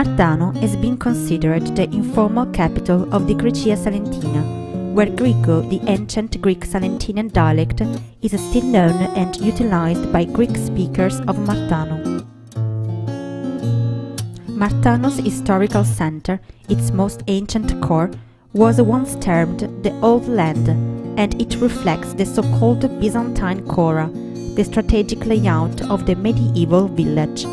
Martano has been considered the informal capital of the Grecia Salentina, where Grico, the ancient Greek Salentinian dialect, is still known and utilized by Greek speakers of Martano. Martano's historical center, its most ancient core, was once termed the Old Land, and it reflects the so-called Byzantine cora, the strategic layout of the medieval village.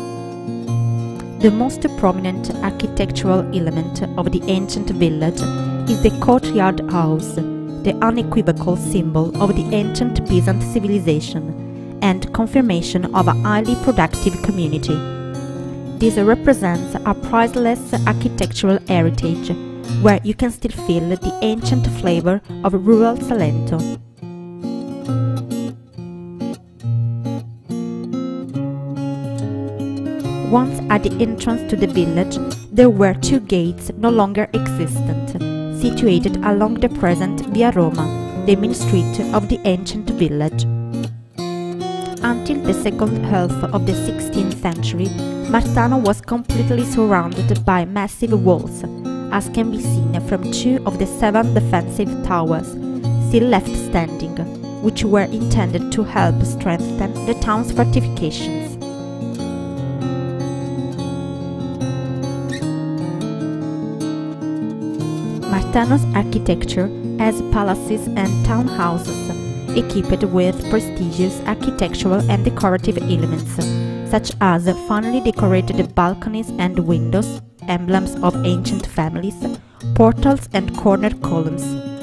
The most prominent architectural element of the ancient village is the courtyard house, the unequivocal symbol of the ancient peasant civilization and confirmation of a highly productive community. This represents a priceless architectural heritage, where you can still feel the ancient flavor of rural Salento. Once at the entrance to the village, there were two gates no longer existent, situated along the present Via Roma, the main street of the ancient village. Until the second half of the 16th century, Martano was completely surrounded by massive walls, as can be seen from two of the 7 defensive towers still left standing, which were intended to help strengthen the town's fortifications. Martano's architecture has palaces and townhouses equipped with prestigious architectural and decorative elements, such as finely decorated balconies and windows, emblems of ancient families, portals and corner columns.